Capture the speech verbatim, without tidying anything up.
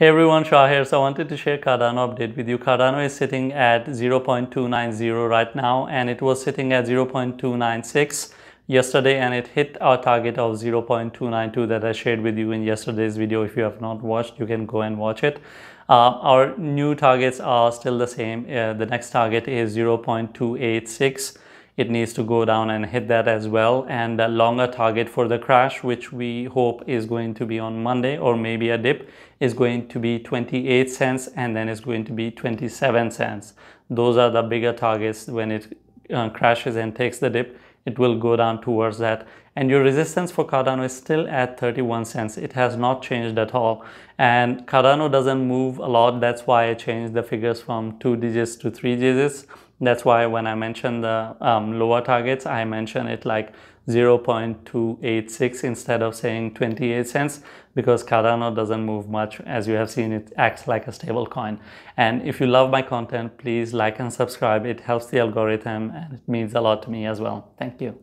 Hey everyone, Shah here. So I wanted to share Cardano update with you. Cardano is sitting at zero point two nine zero right now, and it was sitting at zero point two nine six yesterday, and it hit our target of zero point two nine two that I shared with you in yesterday's video. If you have not watched, you can go and watch it. Uh, our new targets are still the same. Uh, the next target is zero point two eight six. It needs to go down and hit that as well, and a longer target for the crash, which we hope is going to be on Monday or maybe a dip, is going to be twenty-eight cents, and then it's going to be twenty-seven cents. Those are the bigger targets. When it uh, crashes and takes the dip, it will go down towards that, and your resistance for Cardano is still at thirty-one cents. It has not changed at all, and Cardano doesn't move a lot. That's why I changed the figures from two digits to three digits. That's why when I mention the um, lower targets, I mention it like zero point two eight six instead of saying twenty-eight cents, because Cardano doesn't move much. As you have seen, it acts like a stable coin. And if you love my content, please like and subscribe. It helps the algorithm, and it means a lot to me as well. Thank you.